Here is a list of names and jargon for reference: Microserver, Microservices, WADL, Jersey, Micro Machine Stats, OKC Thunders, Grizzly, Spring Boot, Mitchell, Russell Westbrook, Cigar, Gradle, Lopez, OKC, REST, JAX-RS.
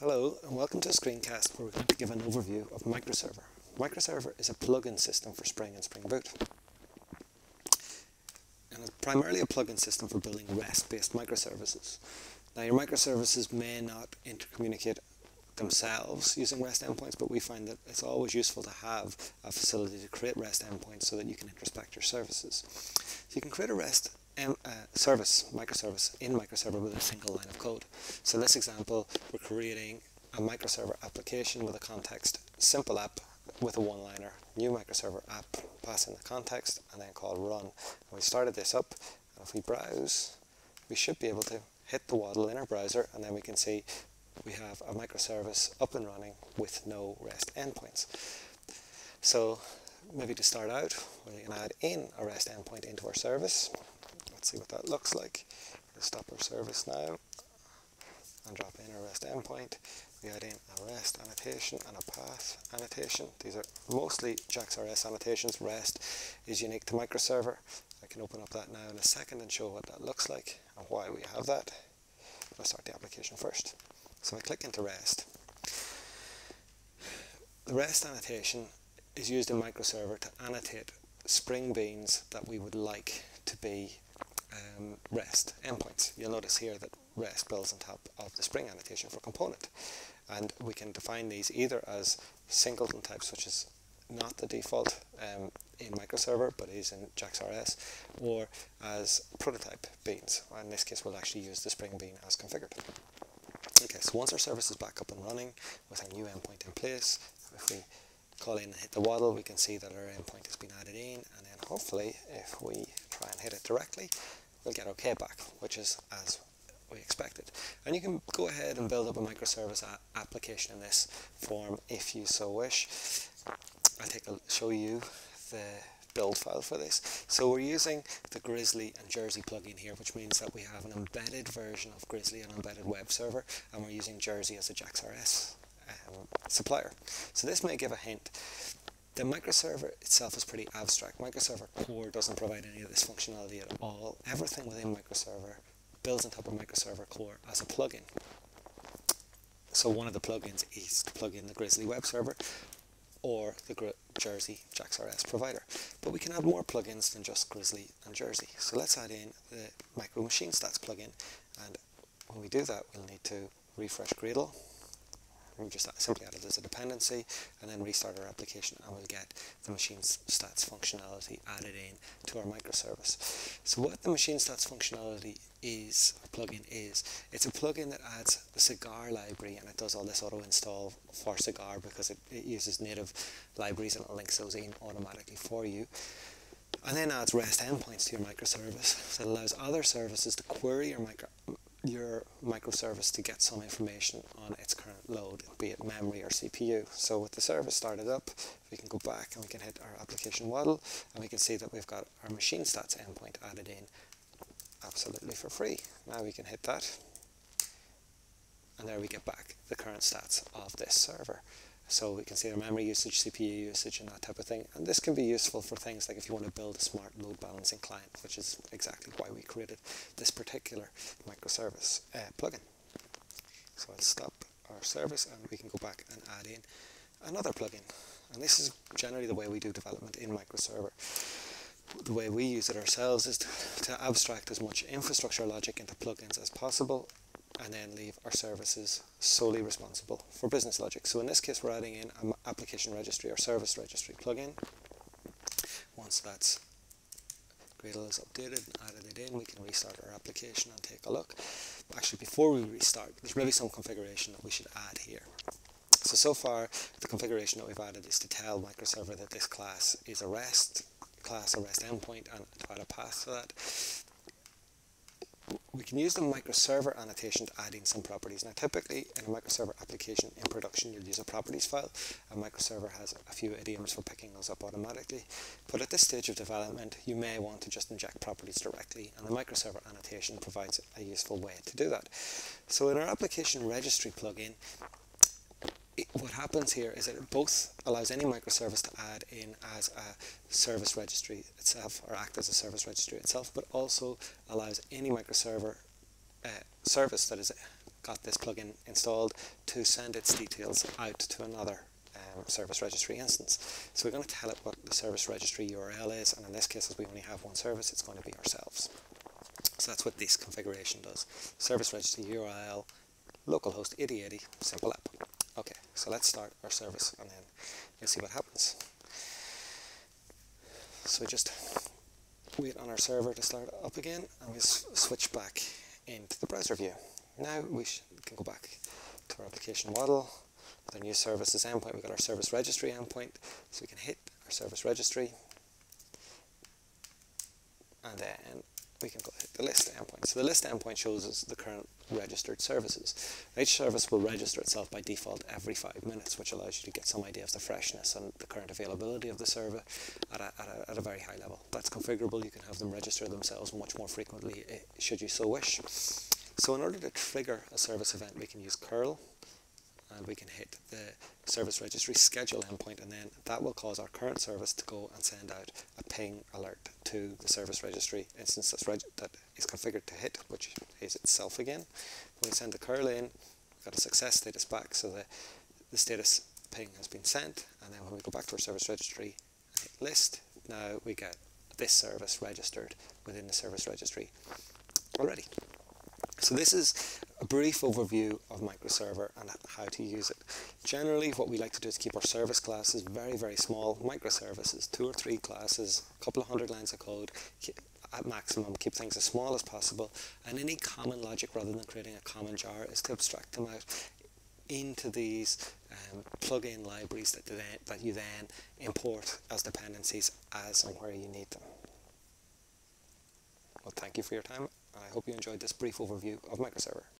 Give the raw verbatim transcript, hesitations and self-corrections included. Hello and welcome to a screencast where we're going to give an overview of Microserver. Microserver is a plugin system for Spring and Spring Boot. And it's primarily a plugin system for building REST-based microservices. Now your microservices may not intercommunicate themselves using REST endpoints, but we find that it's always useful to have a facility to create REST endpoints so that you can introspect your services. So you can create a REST Um, uh, service, microservice, in Microserver with a single line of code. So in this example, we're creating a Microserver application with a context, simple app with a one-liner, new Microserver app, pass in the context, and then call run. And we started this up, and if we browse, we should be able to hit the W A D L in our browser, and then we can see we have a microservice up and running with no REST endpoints. So maybe to start out, we can add in a REST endpoint into our service. See what that looks like. We'll stop our service now and drop in our REST endpoint. We add in a REST annotation and a path annotation. These are mostly JAX R S annotations. REST is unique to Microserver. I can open up that now in a second and show what that looks like and why we have that. Let's start the application first. So I click into REST. The REST annotation is used in Microserver to annotate Spring beans that we would like to be Um, REST endpoints. You'll notice here that REST builds on top of the Spring annotation for component, and we can define these either as singleton types, which is not the default um, in Microserver but is in JAX R S, or as prototype beans. In this case we'll actually use the Spring bean as configured. Okay, so once our service is back up and running with our new endpoint in place, if we call in and hit the W A D L, we can see that our endpoint has been added in, and then hopefully if we try and hit it directly, we'll get OK back, which is as we expected. And you can go ahead and build up a microservice application in this form if you so wish. I'll take a, show you the build file for this. So we're using the Grizzly and Jersey plugin here, which means that we have an embedded version of Grizzly, an embedded web server, and we're using Jersey as a JAX R S um, supplier. So this may give a hint. The microserver itself is pretty abstract. Microserver core doesn't provide any of this functionality at all. Everything within Microserver builds on top of Microserver core as a plugin. So one of the plugins is to plug in the Grizzly web server or the Gr Jersey JAX R S provider. But we can add more plugins than just Grizzly and Jersey. So let's add in the Micro Machine Stats plugin. And when we do that, we'll need to refresh Gradle. We just simply add it as a dependency and then restart our application, and we'll get the machine stats functionality added in to our microservice. So what the machine stats functionality is, plugin is, it's a plugin that adds the Cigar library, and it does all this auto install for Cigar because it, it uses native libraries and it links those in automatically for you. And then adds REST endpoints to your microservice. It allows other services to query your micro your microservice to get some information on its current load, be it memory or C P U. So with the service started up, we can go back and we can hit our application W A D L, and we can see that we've got our machine stats endpoint added in absolutely for free. Now we can hit that, and there we get back the current stats of this server. So we can see our memory usage, C P U usage, and that type of thing. And this can be useful for things like if you want to build a smart load balancing client, which is exactly why we created this particular microservice uh, plugin. So I'll stop our service, and we can go back and add in another plugin. And this is generally the way we do development in Microserver. The way we use it ourselves is to, to abstract as much infrastructure logic into plugins as possible, and then leave our services solely responsible for business logic. So in this case, we're adding in an application registry or service registry plugin. Once that's Gradle is updated and added it in, we can restart our application and take a look. Actually, before we restart, there's maybe some configuration that we should add here. So, so far, the configuration that we've added is to tell Microserver that this class is a REST class, a REST endpoint, and to add a path to that. We can use the Microserver annotation to add in some properties. Now typically in a Microserver application in production you'll use a properties file, and Microserver has a few idioms for picking those up automatically, but at this stage of development you may want to just inject properties directly, and the Microserver annotation provides a useful way to do that. So in our application registry plugin, It, what happens here is that it both allows any microservice to add in as a service registry itself, or act as a service registry itself, but also allows any microserver uh, service that is got this plugin installed to send its details out to another um, service registry instance. So we're going to tell it what the service registry U R L is, and in this case, as we only have one service, it's going to be ourselves. So that's what this configuration does. Service registry U R L, localhost eighty eighty, simple app. Okay, so let's start our service and then you'll see what happens. So just wait on our server to start up again, and we switch back into the browser view. Now we can go back to our application W A D L. With our new services endpoint, we've got our service registry endpoint. So we can hit our service registry, and then we can go hit the list endpoint. So the list endpoint shows us the current registered services. Now each service will register itself by default every five minutes, which allows you to get some idea of the freshness and the current availability of the server at a, at a, at a very high level. That's configurable. You can have them register themselves much more frequently should you so wish. So in order to trigger a service event, we can use curl, and we can hit the service registry schedule endpoint, and then that will cause our current service to go and send out a ping alert to the service registry instance that's reg that is configured to hit, which is itself again. When we send the curl in, we've got a success status back, so the, the status ping has been sent, and then when we go back to our service registry and hit list, now we get this service registered within the service registry already. So this is a brief overview of Microserver and how to use it. Generally, what we like to do is keep our service classes very, very small, microservices, two or three classes, a couple of hundred lines of code, at maximum, keep things as small as possible, and any common logic, rather than creating a common jar, is to abstract them out into these um, plug-in libraries that, then, that you then import as dependencies as and where you need them. Well, thank you for your time. I hope you enjoyed this brief overview of Microserver.